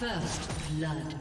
First blood.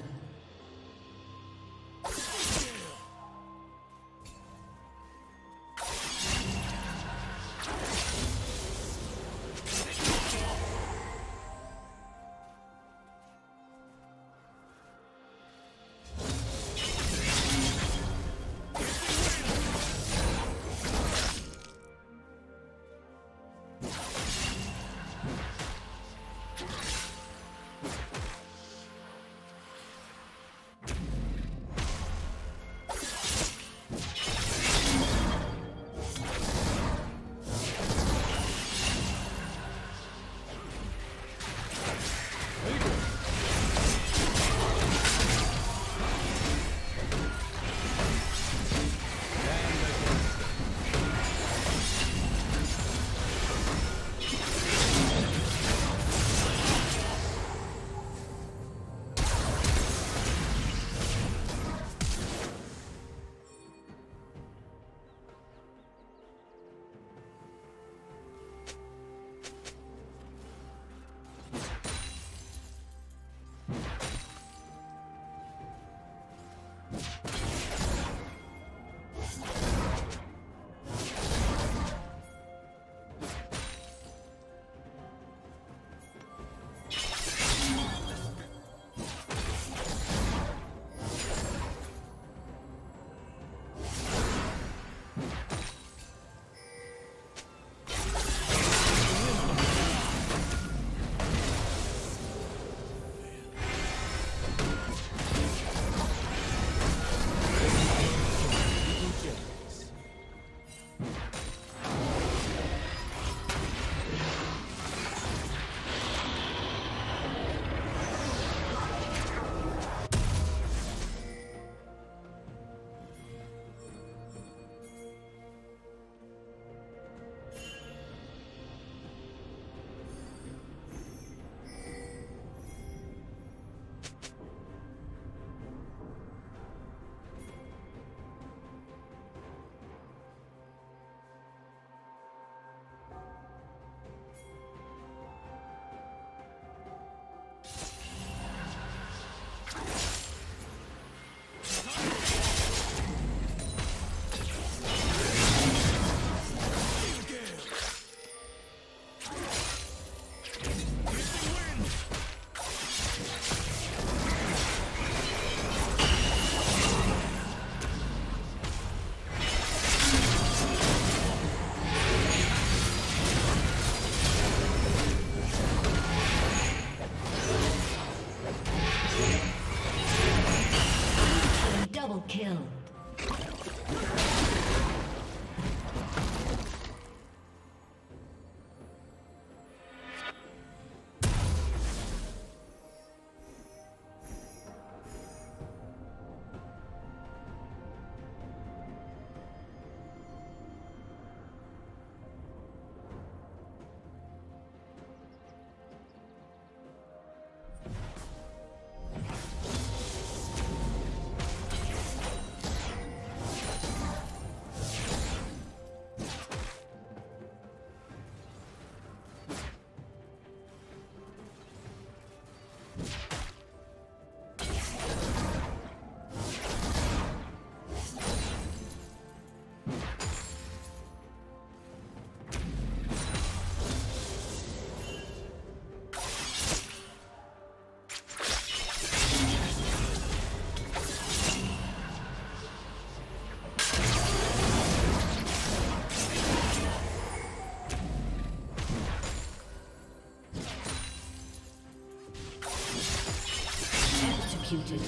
Executed.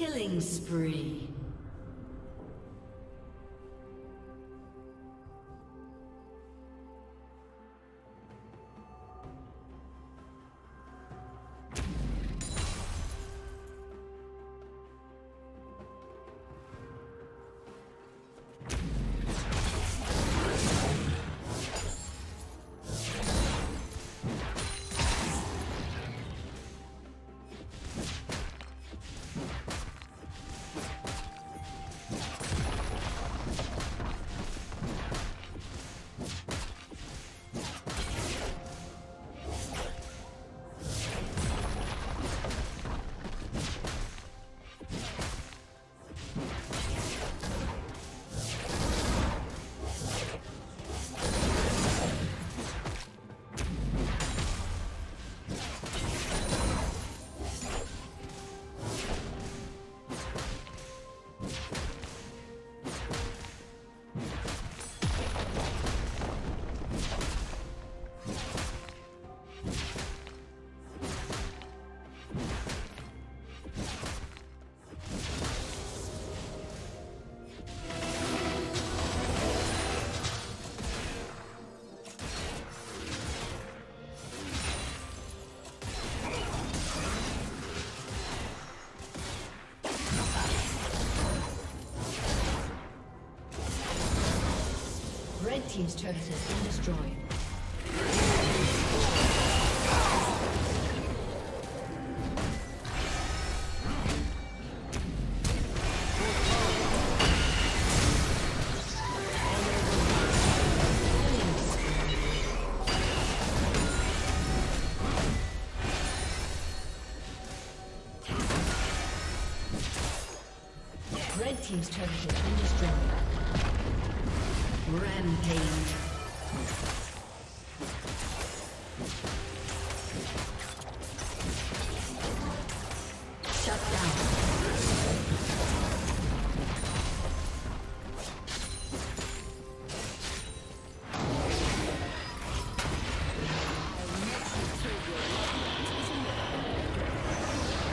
Killing spree. Team's turret has been destroyed. Red team's turret has been destroyed. Rampage.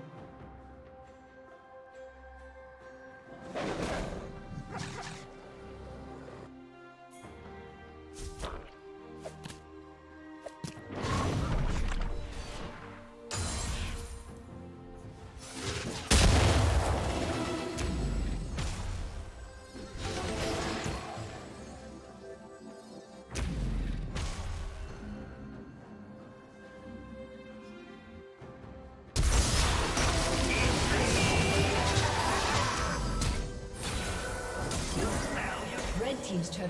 Team's turret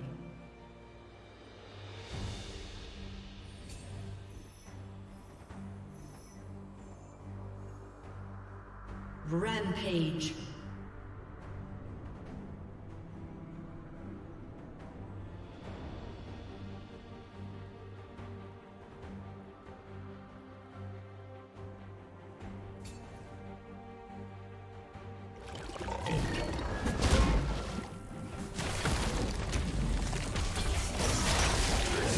Rampage.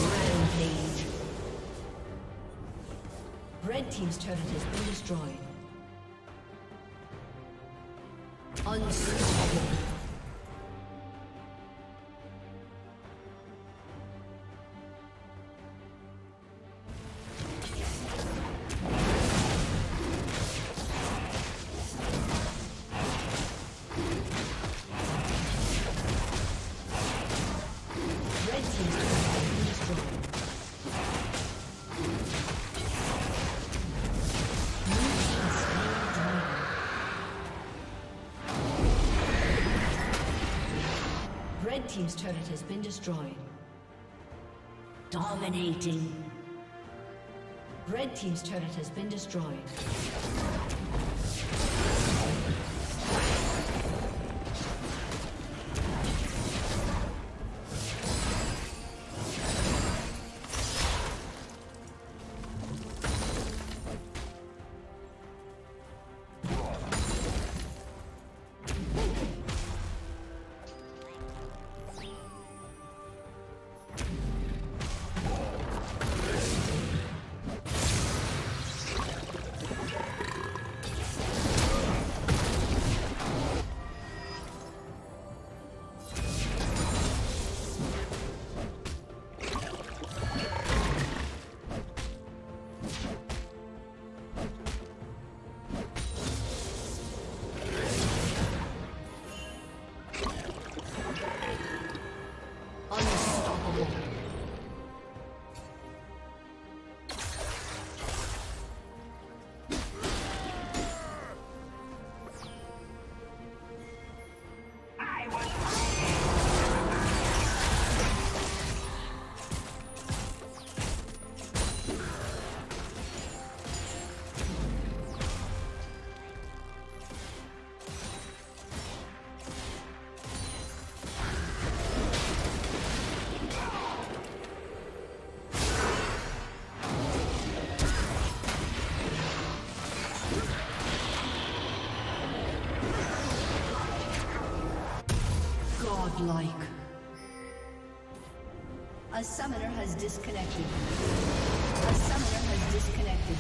Rampage. Red team's turret has been destroyed. Red Team's turret has been destroyed. Dominating. Red Team's turret has been destroyed. Like. A summoner has disconnected. A summoner has disconnected.